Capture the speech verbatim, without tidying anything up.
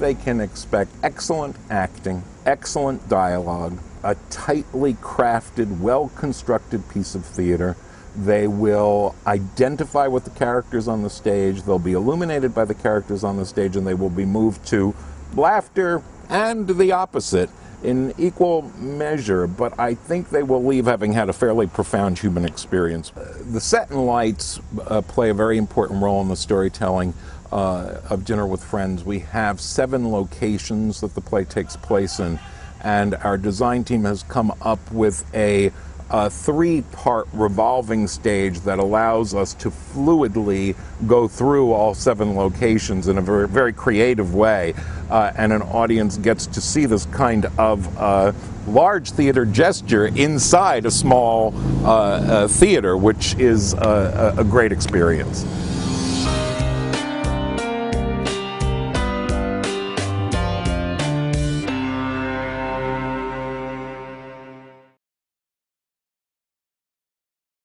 they can expect excellent acting, excellent dialogue, a tightly crafted, well-constructed piece of theater. They will identify with the characters on the stage, they'll be illuminated by the characters on the stage, and they will be moved to laughter and the opposite in equal measure, but I think they will leave having had a fairly profound human experience. The set and lights uh, play a very important role in the storytelling uh, of Dinner with Friends. We have seven locations that the play takes place in, and our design team has come up with a a three-part revolving stage that allows us to fluidly go through all seven locations in a very, very creative way, uh, and an audience gets to see this kind of uh, large theater gesture inside a small uh, uh, theater, which is a, a great experience.